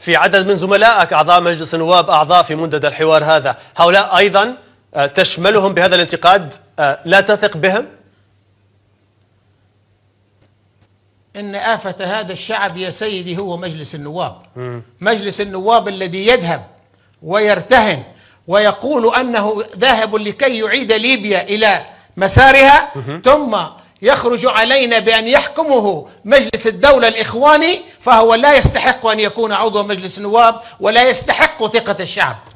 في عدد من زملائك أعضاء مجلس النواب أعضاء في منتدى الحوار هذا، هؤلاء أيضا تشملهم بهذا الانتقاد؟ لا تثق بهم؟ إن آفة هذا الشعب يا سيدي هو مجلس النواب. مجلس النواب الذي يذهب ويرتهن ويقول أنه ذاهب لكي يعيد ليبيا إلى مسارها، ثم يخرج علينا بأن يحكمه مجلس الدولة الإخواني، فهو لا يستحق أن يكون عضو مجلس النواب ولا يستحق ثقة الشعب.